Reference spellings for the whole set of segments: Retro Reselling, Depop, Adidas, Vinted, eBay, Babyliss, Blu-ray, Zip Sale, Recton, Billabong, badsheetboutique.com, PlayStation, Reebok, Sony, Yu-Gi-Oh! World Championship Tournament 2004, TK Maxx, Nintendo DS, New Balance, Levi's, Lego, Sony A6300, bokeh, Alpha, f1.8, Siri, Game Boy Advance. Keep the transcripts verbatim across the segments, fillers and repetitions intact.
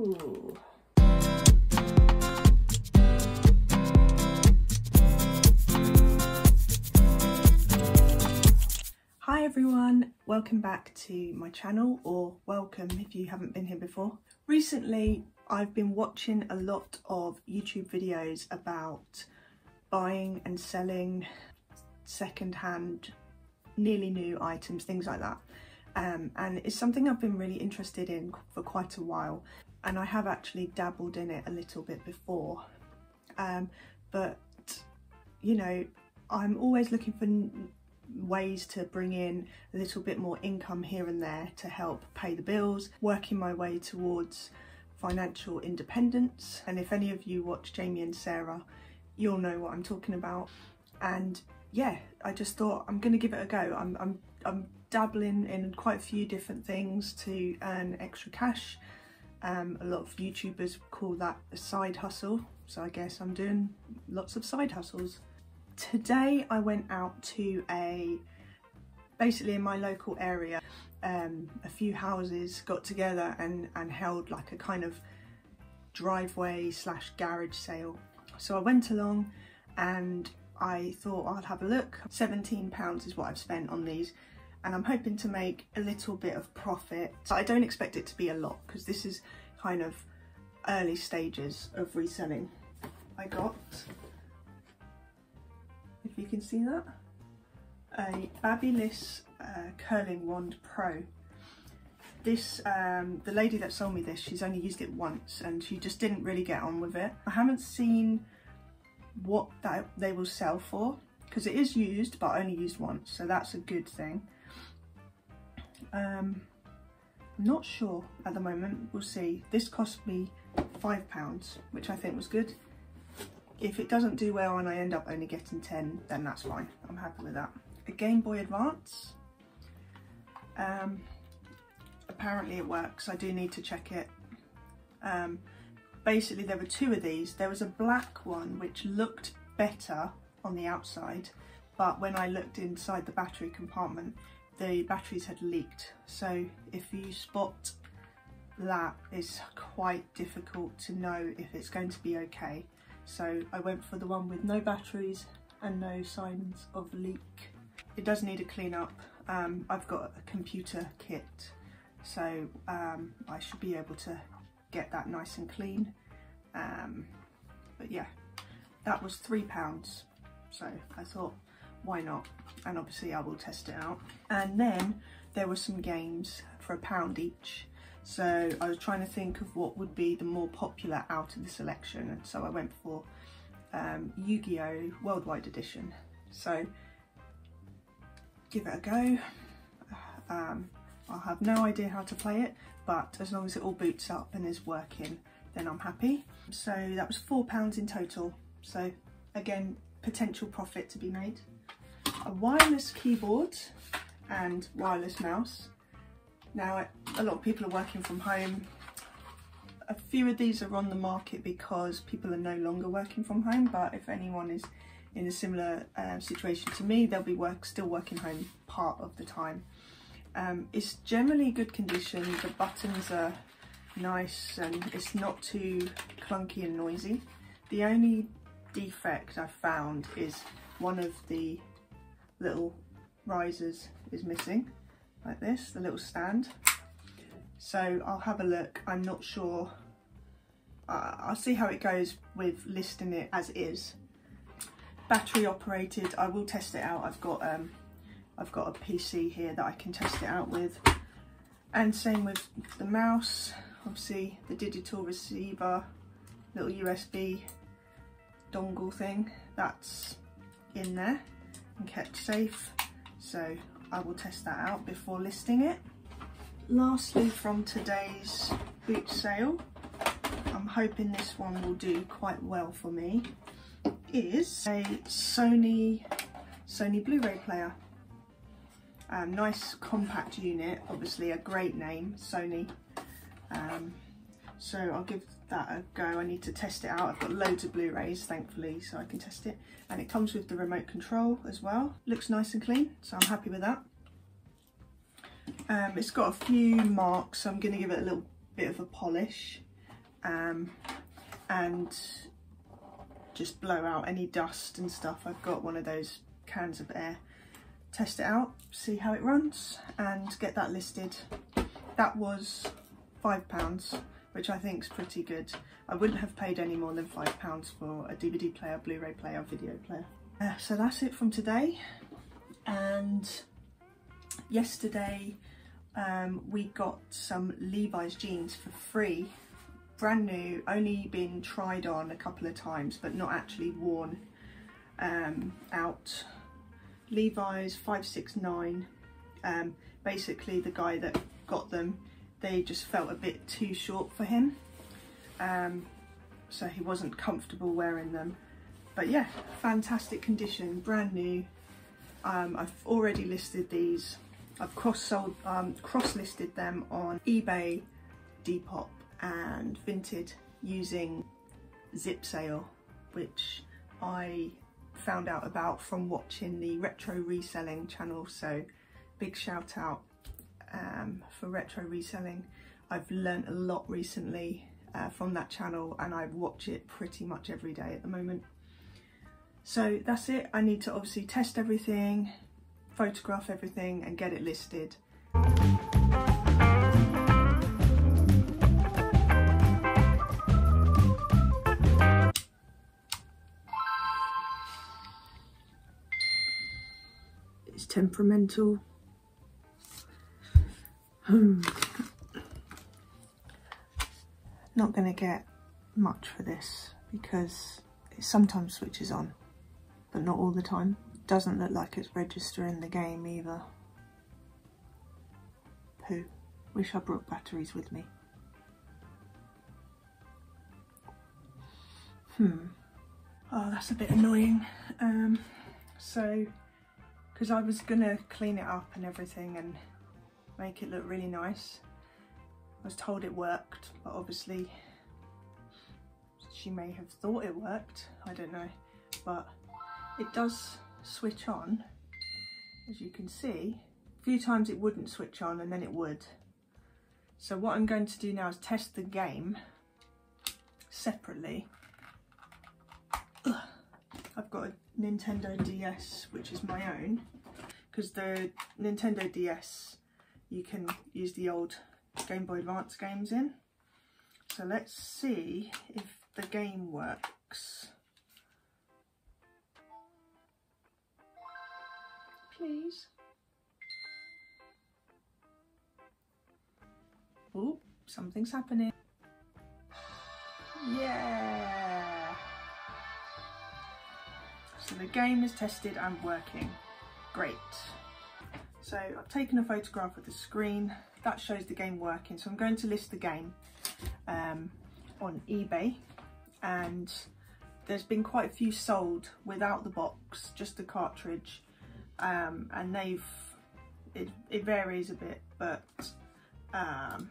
Ooh. Hi everyone, welcome back to my channel, or welcome if you haven't been here before. Recently I've been watching a lot of YouTube videos about buying and selling second-hand, nearly new items, things like that. Um, and it's something I've been really interested in for quite a while, and I have actually dabbled in it a little bit before, um, but you know, I'm always looking for ways to bring in a little bit more income here and there to help pay the bills, working my way towards financial independence. And if any of you watch Jamie and Sarah, you'll know what I'm talking about. And yeah, I just thought I'm gonna give it a go. I'm, I'm, I'm dabbling in quite a few different things to earn extra cash. Um, a lot of YouTubers call that a side hustle, so I guess I'm doing lots of side hustles. Today I went out to a, basically in my local area, um, a few houses got together and, and held like a kind of driveway slash garage sale. So I went along and I thought I'd have a look. seventeen pounds is what I've spent on these, and I'm hoping to make a little bit of profit. So I don't expect it to be a lot because this is kind of early stages of reselling. I got, if you can see that, a Babyliss uh, curling wand pro. This um, the lady that sold me this, she's only used it once and she just didn't really get on with it. I haven't seen what that they will sell for because it is used, but only used once, so that's a good thing. Um, I'm not sure at the moment, we'll see. This cost me five pounds, which I think was good. If it doesn't do well and I end up only getting ten, then that's fine. I'm happy with that. A Game Boy Advance. Um, apparently it works. I do need to check it. Um, basically there were two of these. There was a black one which looked better on the outside, but when I looked inside the battery compartment, the batteries had leaked. So if you spot that, it's quite difficult to know if it's going to be okay. So I went for the one with no batteries and no signs of leak. It does need a clean up. Um, I've got a computer kit, so um, I should be able to get that nice and clean. Um, but yeah, that was three pounds. So I thought, why not? And obviously I will test it out. And then there were some games for a pound each. So I was trying to think of what would be the more popular out of the selection, and so I went for um, Yu-Gi-Oh! Worldwide Edition. So give it a go. Um, I'll have no idea how to play it, but as long as it all boots up and is working, then I'm happy. So that was four pounds in total. So again, potential profit to be made. A wireless keyboard and wireless mouse. Now, a lot of people are working from home. A few of these are on the market because people are no longer working from home, but if anyone is in a similar uh, situation to me, they'll be work, still working home part of the time. Um, it's generally good condition, the buttons are nice and it's not too clunky and noisy. The only defect I found is one of the little risers is missing. Like this, the little stand. So I'll have a look. I'm not sure. Uh, I'll see how it goes with listing it as is. Battery operated. I will test it out. I've got um, I've got a P C here that I can test it out with. And same with the mouse. Obviously, the digital receiver, little U S B dongle thing. That's in there and kept safe. So I will test that out before listing it. Lastly, from today's boot sale, I'm hoping this one will do quite well for me, is a Sony Sony Blu-ray player. Um, nice compact unit, obviously a great name, Sony. Um, so I'll give that a go. I need to test it out. I've got loads of Blu-rays, thankfully, so I can test it. And it comes with the remote control as well. Looks nice and clean, so I'm happy with that. Um, it's got a few marks, so I'm going to give it a little bit of a polish. um, and just blow out any dust and stuff. I've got one of those cans of air. Test it out, see how it runs, and get that listed. That was five pounds, which I think is pretty good. I wouldn't have paid any more than five pounds for a D V D player, Blu-ray player, video player. Uh, so that's it from today. And yesterday um, we got some Levi's jeans for free, brand new, only been tried on a couple of times, but not actually worn um, out. Levi's five six nine, um, basically the guy that got them, they just felt a bit too short for him, um, so he wasn't comfortable wearing them. But yeah, fantastic condition, brand new. um, I've already listed these. I've cross-sold, um, cross-listed them on eBay, Depop and Vinted using Zip Sale, which I found out about from watching the Retro Reselling channel, so big shout out um, for Retro Reselling. I've learnt a lot recently uh, from that channel, and I watch it pretty much every day at the moment. So that's it. I need to obviously test everything, photograph everything and get it listed. Temperamental. Hmm. Not going to get much for this because it sometimes switches on, but not all the time. Doesn't look like it's registering the game either. Pooh. Wish I brought batteries with me. Hmm. Oh, that's a bit annoying. Um, so... because I was gonna clean it up and everything and make it look really nice. I was told it worked, but obviously she may have thought it worked, I don't know. But it does switch on, as you can see. A few times it wouldn't switch on and then it would. So what I'm going to do now is test the game separately. Ugh. I've got a Nintendo D S, which is my own, because the Nintendo D S you can use the old Game Boy Advance games in. So let's see if the game works. Please. Oh, something's happening. Yeah. So the game is tested and working. Great. So I've taken a photograph of the screen. That shows the game working. So I'm going to list the game um, on eBay. And there's been quite a few sold without the box, just the cartridge. Um, and they've, it, it varies a bit, but um,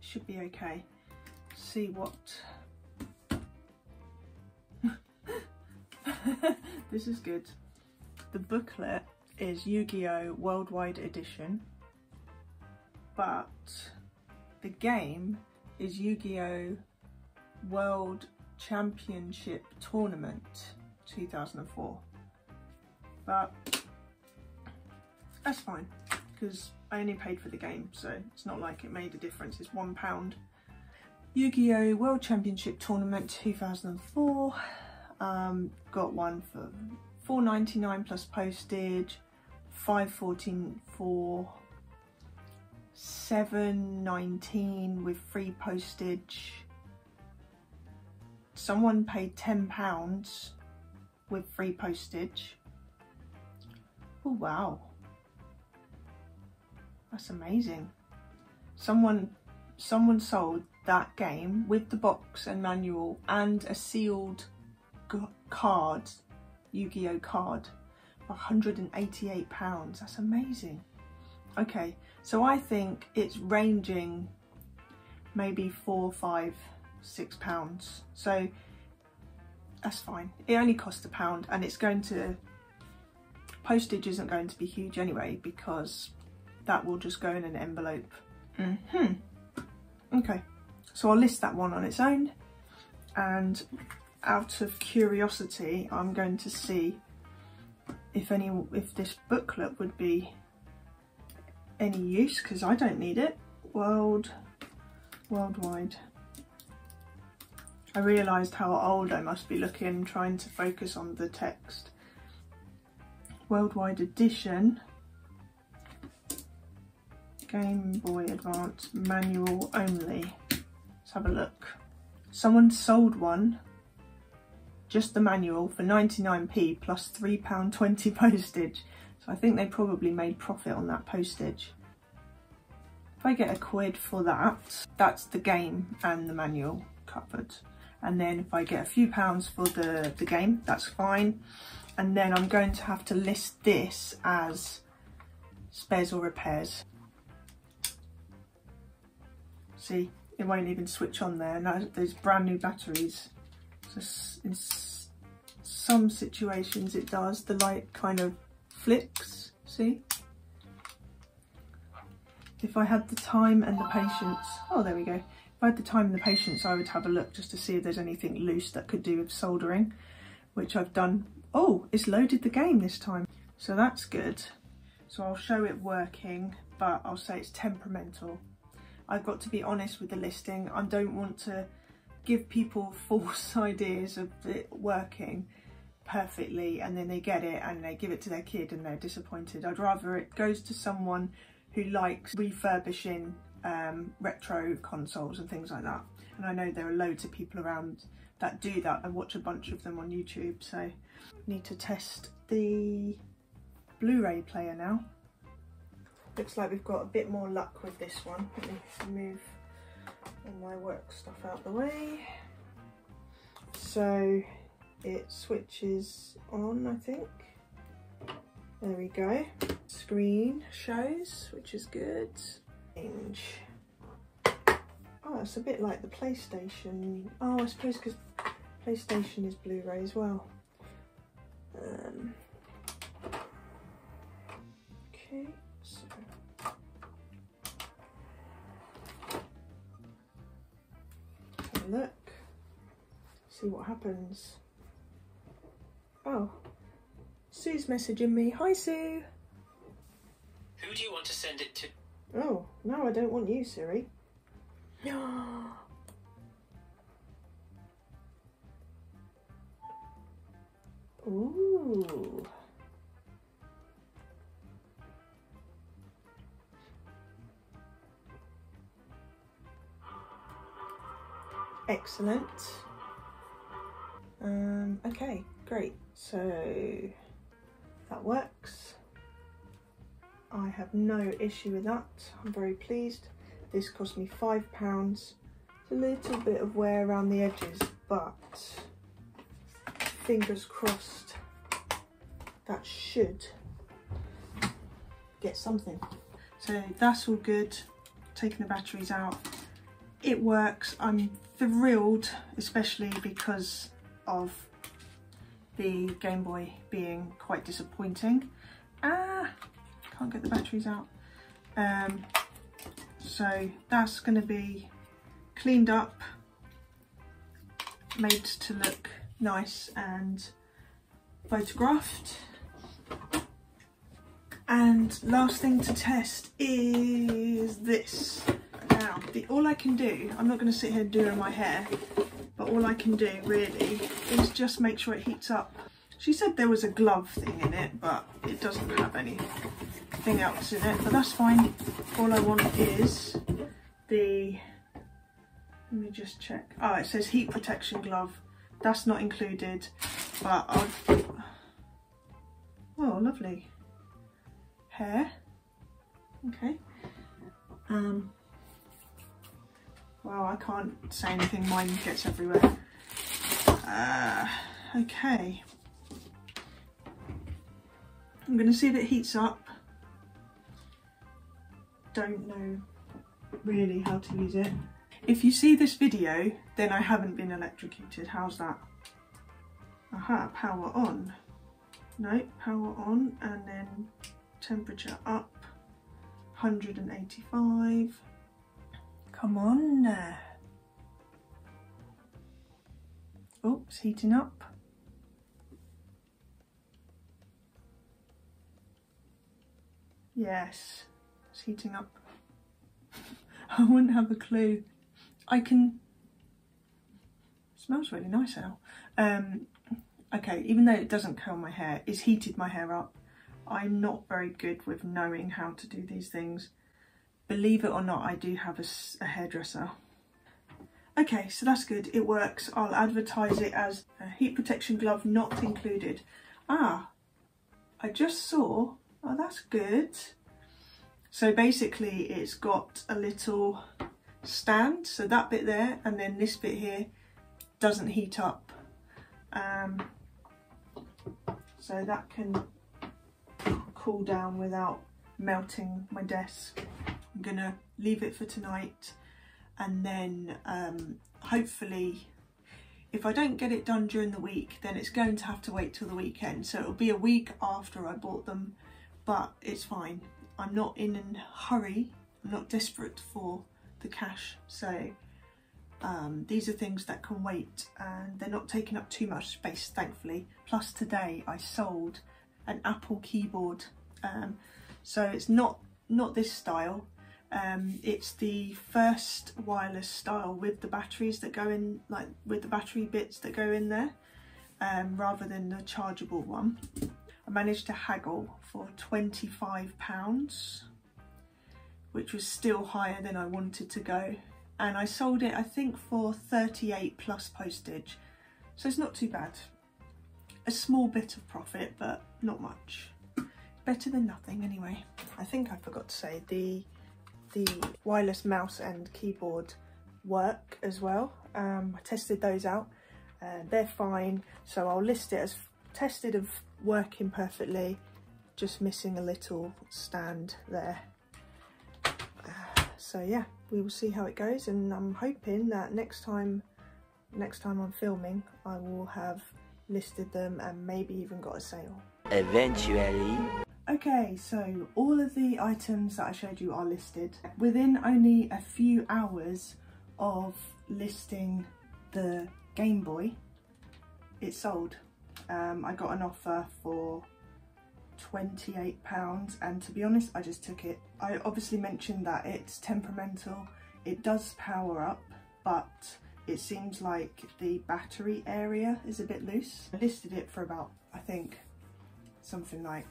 should be okay. See what... This is good. The booklet is Yu-Gi-Oh! Worldwide Edition, but the game is Yu-Gi-Oh! World Championship Tournament two thousand four. But that's fine, because I only paid for the game, so it's not like it made a difference. It's one pound. Yu-Gi-Oh! World Championship Tournament two thousand four. Um, got one for four ninety-nine plus postage, five fourteen for seven nineteen with free postage. Someone paid ten pounds with free postage. Oh wow, that's amazing. Someone, someone sold that game with the box and manual and a sealed card, Yu-Gi-Oh card, one hundred and eighty-eight pounds. That's amazing. Okay, so I think it's ranging maybe four, five, six pounds. So that's fine. It only cost a pound, and it's going to, postage isn't going to be huge anyway, because that will just go in an envelope. Mm-hmm. Okay, So I'll list that one on its own, and out of curiosity I'm going to see if any if this booklet would be any use, because I don't need it. World worldwide. I realised how old I must be looking, trying to focus on the text. Worldwide edition, Game Boy Advance, manual only. Let's have a look. Someone sold one, just the manual, for ninety-nine p plus three pounds twenty postage. So I think they probably made profit on that postage. If I get a quid for that, that's the game and the manual covered. And then if I get a few pounds for the, the game, that's fine. And then I'm going to have to list this as spares or repairs. See, it won't even switch on there. Now there's brand new batteries. So in some situations it does, the light kind of flicks, see? If I had the time and the patience, oh there we go. If I had the time and the patience, I would have a look just to see if there's anything loose that could do with soldering, which I've done. Oh, it's loaded the game this time. So that's good. So I'll show it working, but I'll say it's temperamental. I've got to be honest with the listing. I don't want to give people false ideas of it working perfectly and then they get it and they give it to their kid and they're disappointed. I'd rather it goes to someone who likes refurbishing um, retro consoles and things like that. And I know there are loads of people around that do that. I watch a bunch of them on YouTube, so I need to test the Blu-ray player now. Looks like we've got a bit more luck with this one. Let me move all my work stuff out the way. So it switches on, I think. There we go. Screen shows, which is good. Change. Oh, it's a bit like the PlayStation. Oh, I suppose because PlayStation is Blu-ray as well. Um, okay, so. Have a look, see what happens. Oh, Sue's messaging me. Hi, Sue. Who do you want to send it to? Oh, no, I don't want you, Siri. No. Ooh. Excellent. Um, okay, great. So that works. I have no issue with that. I'm very pleased. This cost me five pounds. It's a little bit of wear around the edges, but fingers crossed that should get something. So that's all good. Taking the batteries out. It works. I'm thrilled, especially because of the Game Boy being quite disappointing. Ah, can't get the batteries out. Um, so that's going to be cleaned up, made to look nice and photographed. And last thing to test is this. Now, the, all I can do, I'm not going to sit here doing my hair, but all I can do really is just make sure it heats up. She said there was a glove thing in it, but it doesn't have anything else in it, but that's fine. All I want is the, let me just check. Oh, it says heat protection glove. That's not included, but I've, oh, lovely. Hair, okay. Um. Well, I can't say anything, mine gets everywhere. Uh, okay. I'm going to see if it heats up. Don't know really how to use it. If you see this video, then I haven't been electrocuted. How's that? Aha, power on. No, power on, and then temperature up, one hundred eighty-five. Come on, Oh, it's heating up. Yes, it's heating up. I wouldn't have a clue. I can... It smells really nice now. Um, okay, even though it doesn't curl my hair, it's heated my hair up. I'm not very good with knowing how to do these things. Believe it or not, I do have a, a hairdresser. Okay, so that's good. It works. I'll advertise it as a heat protection glove not included. Ah, I just saw... Oh, that's good. So basically it's got a little stand, so that bit there and then this bit here doesn't heat up, um, so that can cool down without melting my desk. I'm gonna leave it for tonight, and then um, hopefully if I don't get it done during the week, then it's going to have to wait till the weekend, so it'll be a week after I bought them. But it's fine. I'm not in a hurry. I'm not desperate for the cash. So um, these are things that can wait, and they're not taking up too much space, thankfully. Plus today I sold an Apple keyboard. Um, so it's not, not this style. Um, it's the first wireless style with the batteries that go in, like with the battery bits that go in there, um, rather than the chargeable one. I managed to haggle for twenty-five pounds, which was still higher than I wanted to go. And I sold it, I think, for thirty-eight plus postage. So it's not too bad. A small bit of profit, but not much. Better than nothing anyway. I think I forgot to say the, the wireless mouse and keyboard work as well. Um, I tested those out. Uh, they're fine. So I'll list it as tested of working perfectly, just missing a little stand there. Uh, so yeah, we will see how it goes, and I'm hoping that next time next time I'm filming I will have listed them and maybe even got a sale eventually. Okay, so all of the items that I showed you are listed within only a few hours of listing the Game Boy. It sold. Um, I got an offer for twenty-eight pounds, and to be honest I just took it. I obviously mentioned that it's temperamental, it does power up, but it seems like the battery area is a bit loose. I listed it for about, I think, something like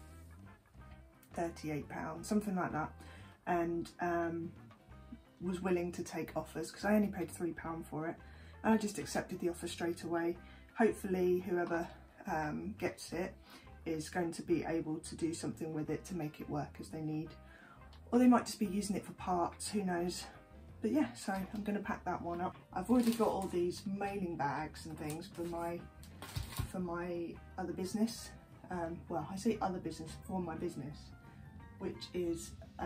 thirty-eight pounds, something like that, and um, was willing to take offers because I only paid three pounds for it, and I just accepted the offer straight away. Hopefully whoever Um, gets it is going to be able to do something with it to make it work as they need, or they might just be using it for parts, who knows. But yeah, so I'm going to pack that one up. I've already got all these mailing bags and things for my for my other business, um, well, I say other business, for my business, which is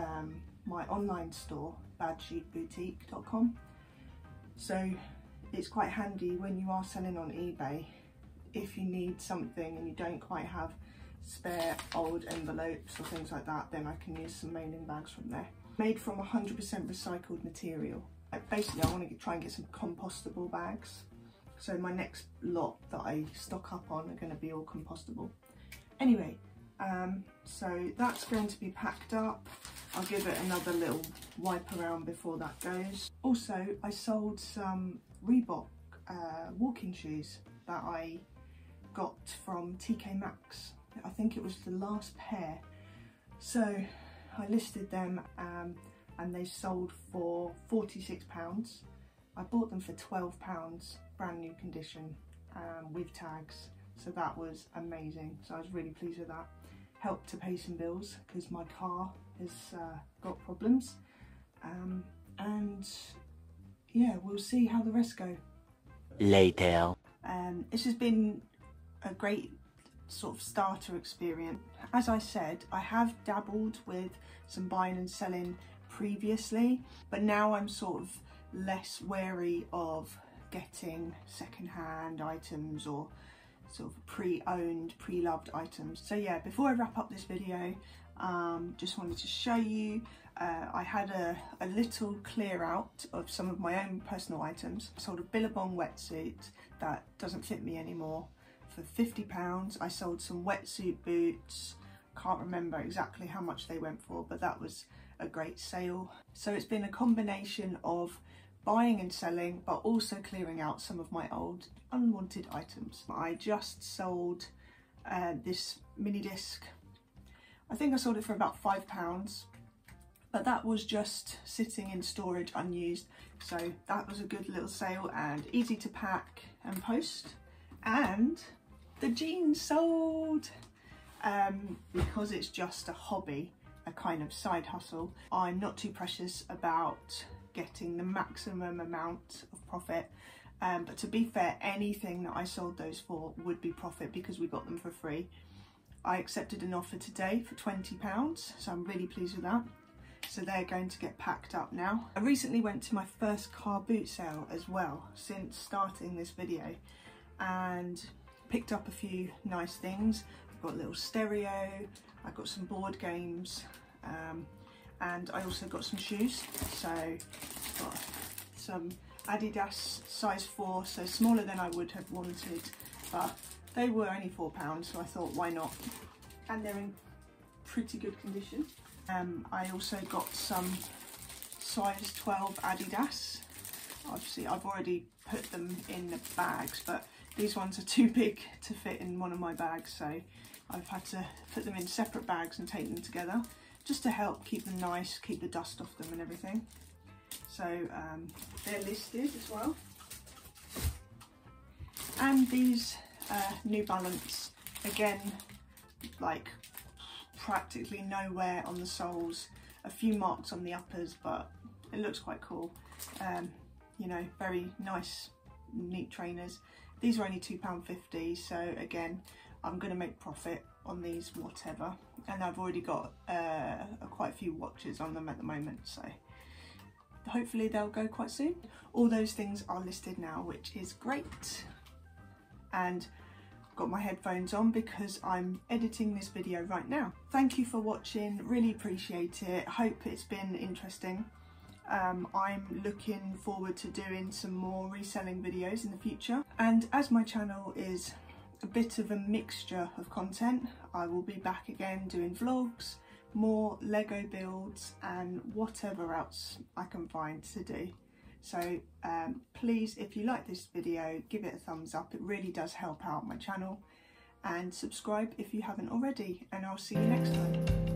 um, my online store, bad sheet boutique dot com. So it's quite handy when you are selling on eBay. If you need something and you don't quite have spare old envelopes or things like that, then I can use some mailing bags from there. Made from one hundred percent recycled material. Like basically, I want to try and get some compostable bags. So my next lot that I stock up on are going to be all compostable. Anyway, um, so that's going to be packed up. I'll give it another little wipe around before that goes. Also, I sold some Reebok uh, walking shoes that I got from T K Maxx. I think it was the last pair, so I listed them, um, and they sold for forty-six pounds. I bought them for twelve pounds, brand new condition, um, with tags, so that was amazing. So I was really pleased with that. Helped to pay some bills because my car has uh, got problems, um, and yeah, we'll see how the rest go later. Um, this has been a great sort of starter experience. As I said, I have dabbled with some buying and selling previously, but now I'm sort of less wary of getting second-hand items or sort of pre-owned, pre-loved items. So yeah, before I wrap up this video, um, just wanted to show you uh, I had a, a little clear out of some of my own personal items. I sold a Billabong wetsuit that doesn't fit me anymore for fifty pounds. I sold some wetsuit boots, can't remember exactly how much they went for, but that was a great sale. So it's been a combination of buying and selling, but also clearing out some of my old unwanted items. I just sold uh, this mini disc. I think I sold it for about five pounds, but that was just sitting in storage unused. So that was a good little sale and easy to pack and post. And the jeans sold! Um, because it's just a hobby, a kind of side hustle, I'm not too precious about getting the maximum amount of profit, um, but to be fair, anything that I sold those for would be profit because we got them for free. I accepted an offer today for twenty pounds, so I'm really pleased with that. So they're going to get packed up now. I recently went to my first car boot sale as well since starting this video and picked up a few nice things. I've got a little stereo, I've got some board games, um, and I also got some shoes. So I've got some Adidas size four, so smaller than I would have wanted, but they were only four pounds, so I thought why not, and they're in pretty good condition. Um, I also got some size twelve Adidas. Obviously I've already put them in the bags, but these ones are too big to fit in one of my bags, so I've had to put them in separate bags and take them together, just to help keep them nice, keep the dust off them and everything. So um, they're listed as well. And these uh, New Balance, again, like practically nowhere on the soles, a few marks on the uppers, but it looks quite cool. Um, you know, very nice, neat trainers. These are only two pounds fifty, so again, I'm going to make profit on these, whatever. And I've already got uh, quite a few watches on them at the moment, so hopefully they'll go quite soon. All those things are listed now, which is great. And I've got my headphones on because I'm editing this video right now. Thank you for watching, really appreciate it. Hope it's been interesting. Um, I'm looking forward to doing some more reselling videos in the future. And as my channel is a bit of a mixture of content, I will be back again doing vlogs, more Lego builds and whatever else I can find to do. So um, please, if you like this video, give it a thumbs up. It really does help out my channel, and subscribe if you haven't already, and I'll see you next time.